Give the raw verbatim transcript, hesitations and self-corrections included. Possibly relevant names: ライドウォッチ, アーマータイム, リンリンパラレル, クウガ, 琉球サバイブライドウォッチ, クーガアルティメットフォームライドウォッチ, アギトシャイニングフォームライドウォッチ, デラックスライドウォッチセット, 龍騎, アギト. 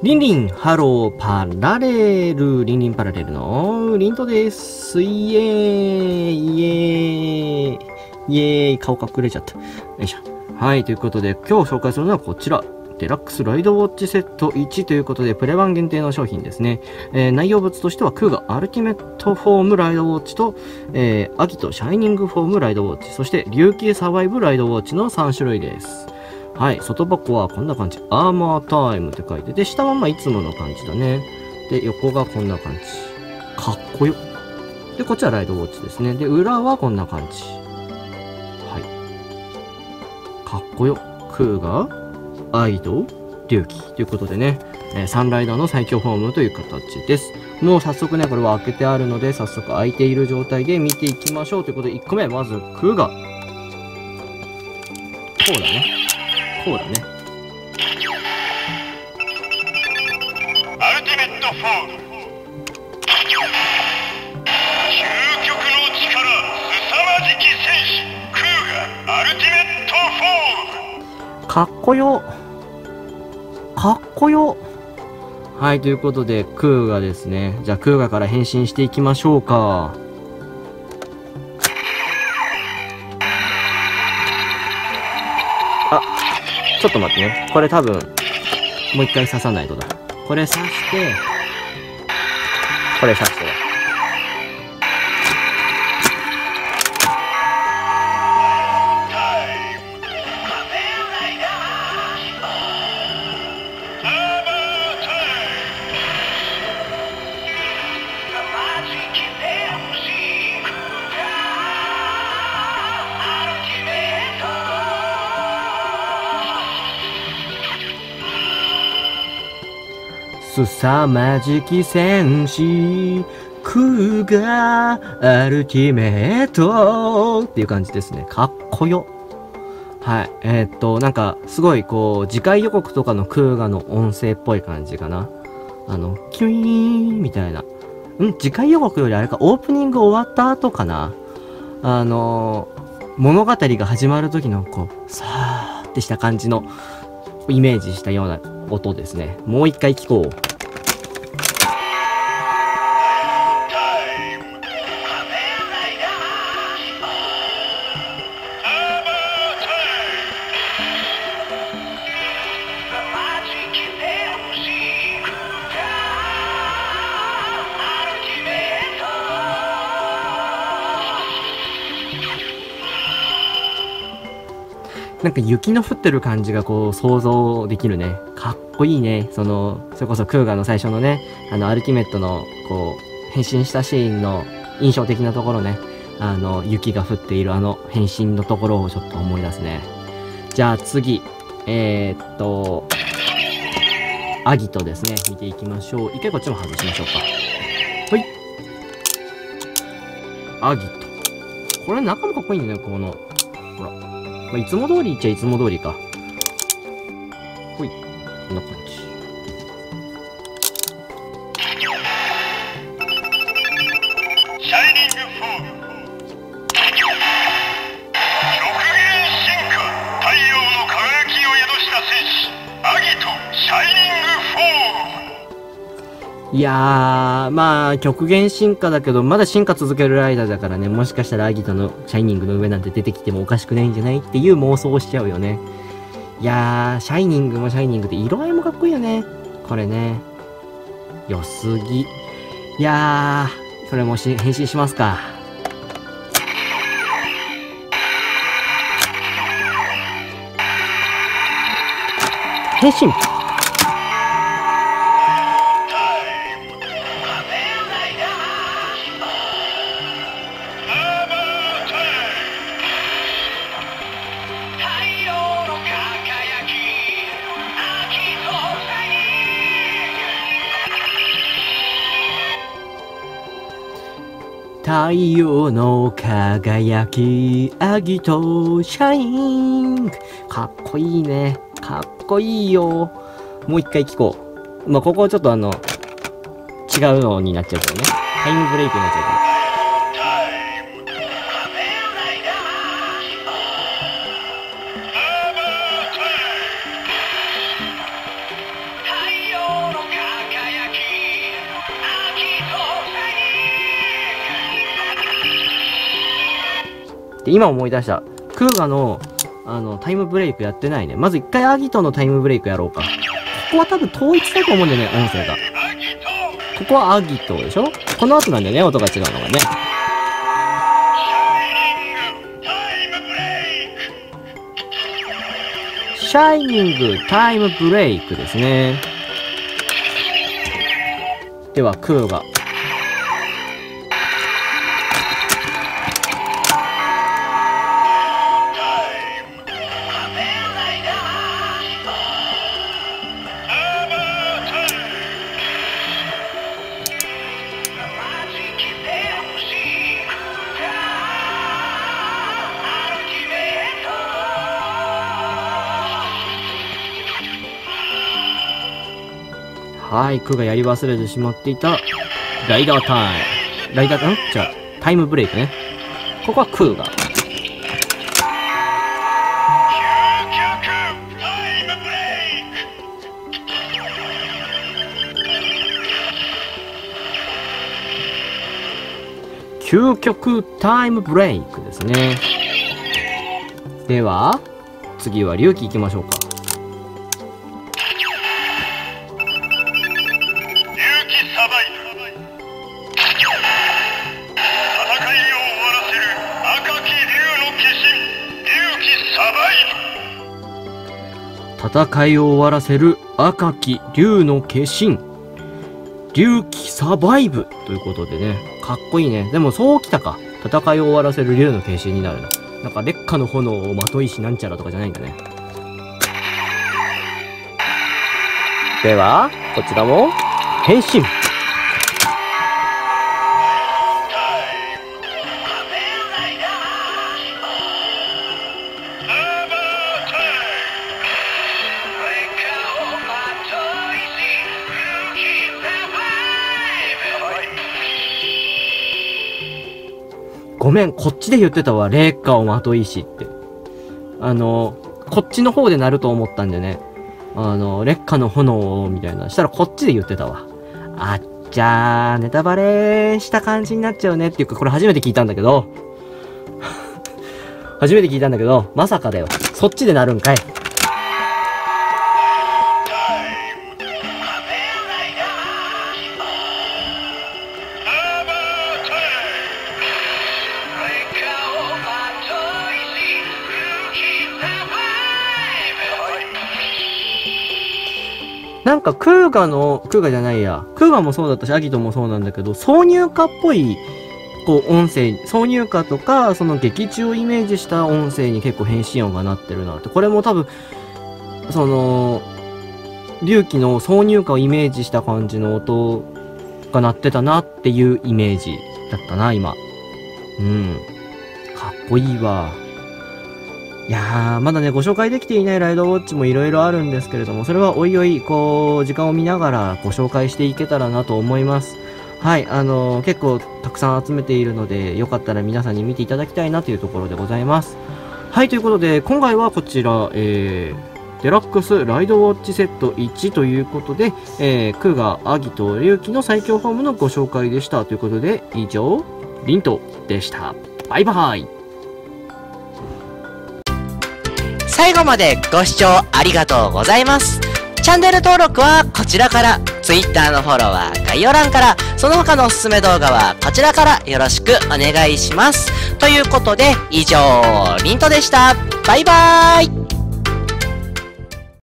リンリン、ハロー、パラレル、リンリンパラレルのリントです。イエーイ、イエーイ、イエーイ、顔隠れちゃった。よいしょ。はい、ということで、今日紹介するのはこちら。デラックスライドウォッチセットいちということで、プレ版限定の商品ですね。えー、内容物としては、クーガアルティメットフォームライドウォッチと、えー、アギトシャイニングフォームライドウォッチ、そして琉球サバイブライドウォッチのさん種類です。はい、外箱はこんな感じ。アーマータイムって書いてて、下はまあいつもの感じだね。で、横がこんな感じ。かっこよ。で、こっちはライドウォッチですね。で、裏はこんな感じ。はい。かっこよ。クーガアイド、リュウキということでね、えー、サンライダーの最強フォームという形です。もう早速ね、これは開けてあるので、早速開いている状態で見ていきましょうということで、いっこめ、まず、クーガ。こうだね。こうだね。アルティメットフォーム。究極の力、凄まじき戦士、クーガ、アルティメットフォーム。かっこよ。かっこよ。はい、ということで、クーガですね。じゃあ、クーガから変身していきましょうか。あ、ちょっと待ってね。これ多分、もう一回刺さないとだ。これ刺して、これ刺して。凄まじき戦士、クーガアルティメットっていう感じですね。かっこよ。はい。えー、っと、なんか、すごい、こう、次回予告とかのクーガの音声っぽい感じかな。あの、キュイーンみたいな。ん次回予告よりあれか、オープニング終わった後かな。あの、物語が始まる時の、こう、さーってした感じの、イメージしたような音ですね。もう一回聞こう。なんか雪の降ってる感じがこう想像できるね。かっこいいね。その、それこそクーガの最初のね、あの、アルティメットの、こう、変身したシーンの印象的なところね。あの、雪が降っているあの変身のところをちょっと思い出すね。じゃあ次、えー、っと、アギトですね。見ていきましょう。一回こっちも外しましょうか。はい。アギト。これ中もかっこいいんだよね、この。ほら。まあ、いつも通りっちゃいつも通りか。ほい。こんな感じ。シャイニングフォーム。極限進化。太陽の輝きを宿した戦士。アギト、シャイニングフォーム。いやー、まあ、極限進化だけど、まだ進化続けるライダーだからね、もしかしたらアギトのシャイニングの上なんて出てきてもおかしくないんじゃないっていう妄想をしちゃうよね。いやー、シャイニングもシャイニングで色合いもかっこいいよね。これね。良すぎ。いやー、それもし変身しますか。変身太陽の輝き、アギトシャイン。かっこいいね。かっこいいよ。もう一回聞こう。まあ、ここはちょっとあの、違うのになっちゃうけどね。タイムブレイクになっちゃうから。って今思い出した。クーガの、あの、タイムブレイクやってないね。まず一回アギトのタイムブレイクやろうか。ここは多分統一だと思うんだよね、音声が。ここはアギトでしょ？この後なんだよね、音が違うのがね。シャイニングタイムブレイクですね。では、クーガ。はい、クーガやり忘れてしまっていた、ライダータイム。ライダー、ん？違う。タイムブレイクね。ここはクーガ。究極タイムブレイクですね。では、次は龍騎行きましょうか。戦いを終わらせる赤き竜の化身。竜騎サバイブということでね。かっこいいね。でもそうきたか。戦いを終わらせる竜の化身になるな。なんか烈火の炎をまといしなんちゃらとかじゃないんだね。では、こちらも変身。ごめん、こっちで言ってたわ。霊火をまといしって。あの、こっちの方で鳴ると思ったんでね。あの、烈火の炎みたいな。したらこっちで言ってたわ。あっちゃー、ネタバレした感じになっちゃうねっていうか、これ初めて聞いたんだけど。初めて聞いたんだけど、まさかだよ。そっちで鳴るんかい。なんか、クーガの、クーガじゃないや、クーガもそうだったし、アギトもそうなんだけど、挿入歌っぽい、こう、音声、挿入歌とか、その劇中をイメージした音声に結構変身音がなってるなって。これも多分、その、龍騎の挿入歌をイメージした感じの音が鳴ってたなっていうイメージだったな、今。うん。かっこいいわ。いやー、まだね、ご紹介できていないライドウォッチもいろいろあるんですけれども、それはおいおい、こう、時間を見ながらご紹介していけたらなと思います。はい、あのー、結構たくさん集めているので、よかったら皆さんに見ていただきたいなというところでございます。はい、ということで、今回はこちら、えー、デラックスライドウォッチセットいちということで、えー、クーガ、アギト、龍騎の最強フォームのご紹介でした。ということで、以上、リントでした。バイバイ。最後までご視聴ありがとうございます。チャンネル登録はこちらから、Twitter のフォローは概要欄から、その他のおすすめ動画はこちらからよろしくお願いします。ということで、以上、リントでした。バイバーイ。